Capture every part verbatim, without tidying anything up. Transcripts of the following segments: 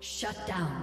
Shut down.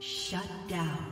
Shut down.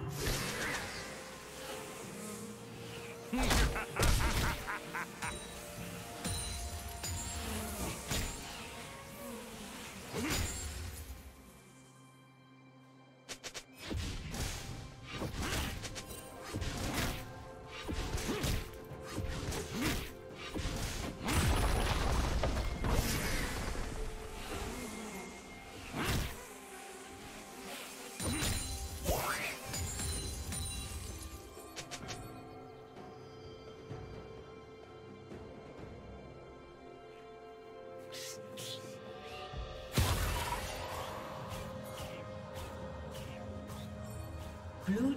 Blue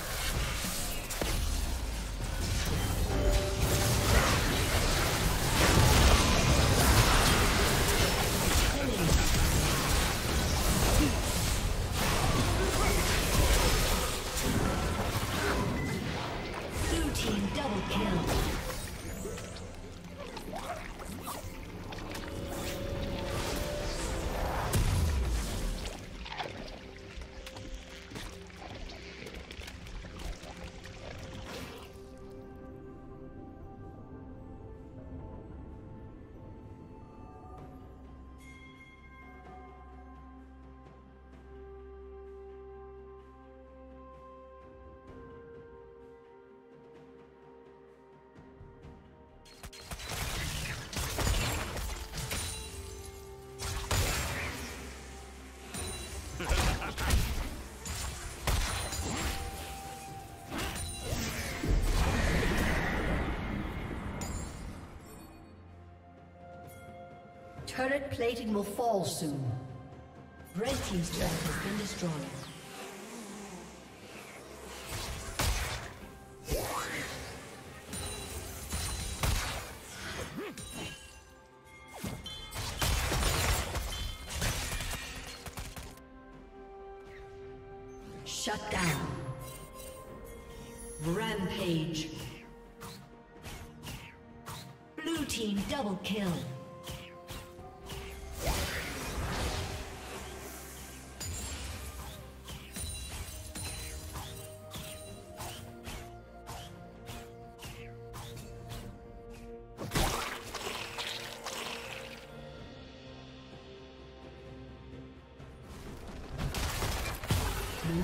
Turret plating will fall soon. Red team's turret has been destroyed. Shut down. Rampage. Blue team double kill. Blue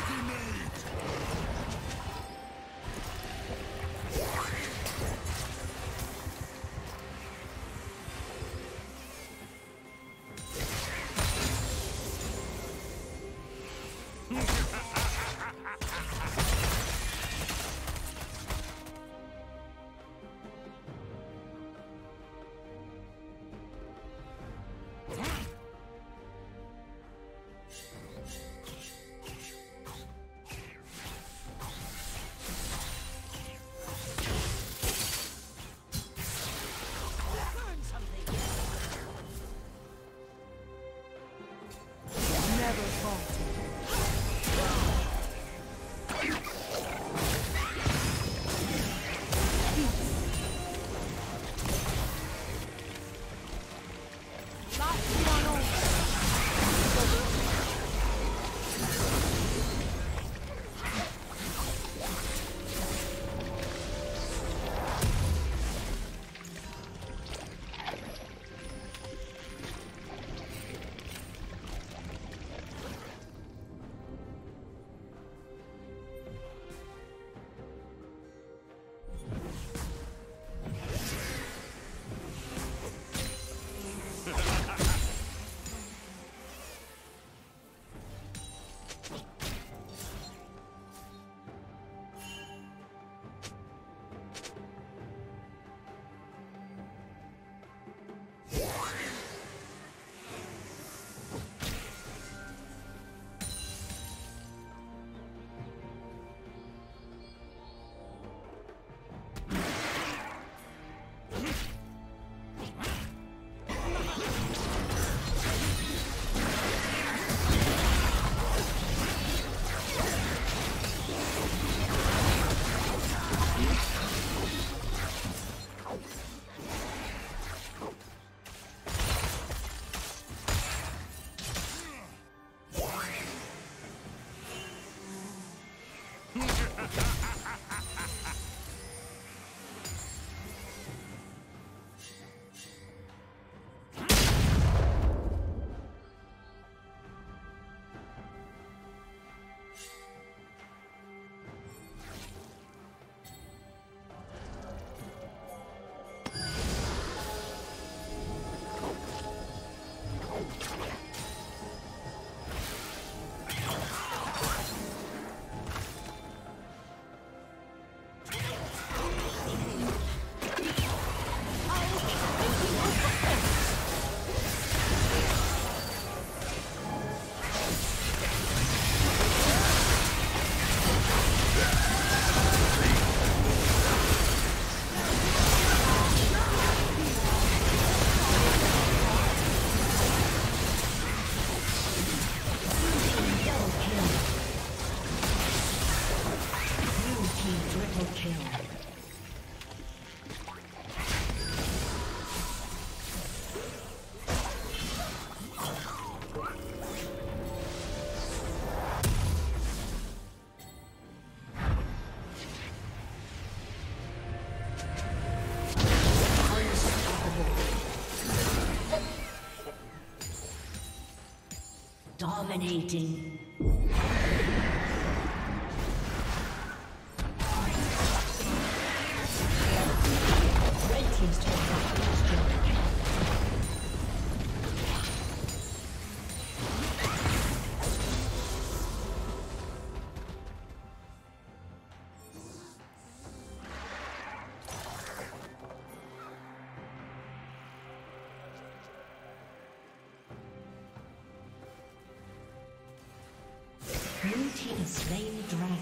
Dominating. Slain the dragon.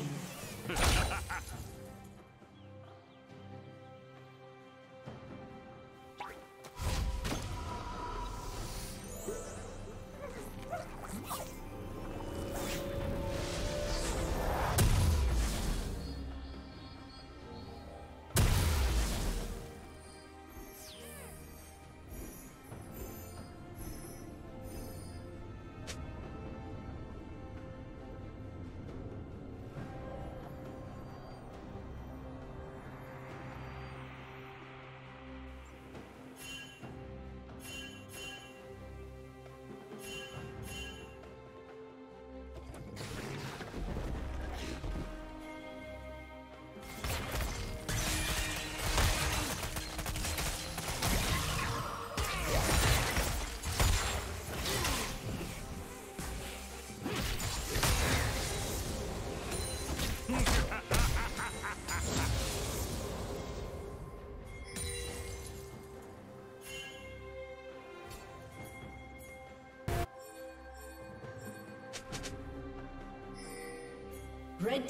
Red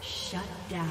Shut down.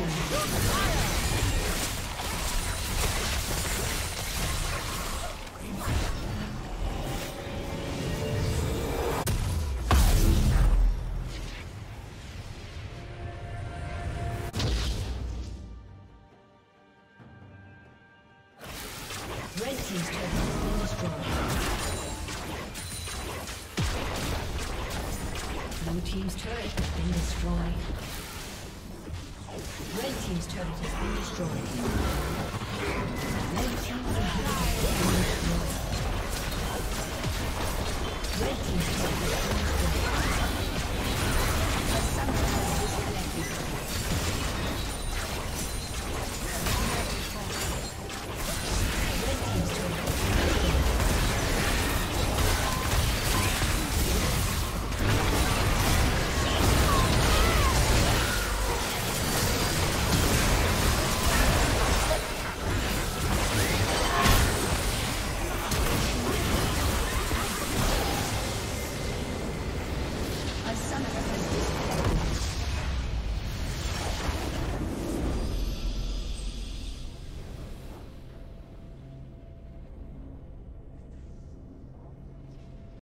Adam. Blue team's turret has been destroyed. Red team's turret has been destroyed. Red team's turret has been destroyed. Red team's turret has been destroyed.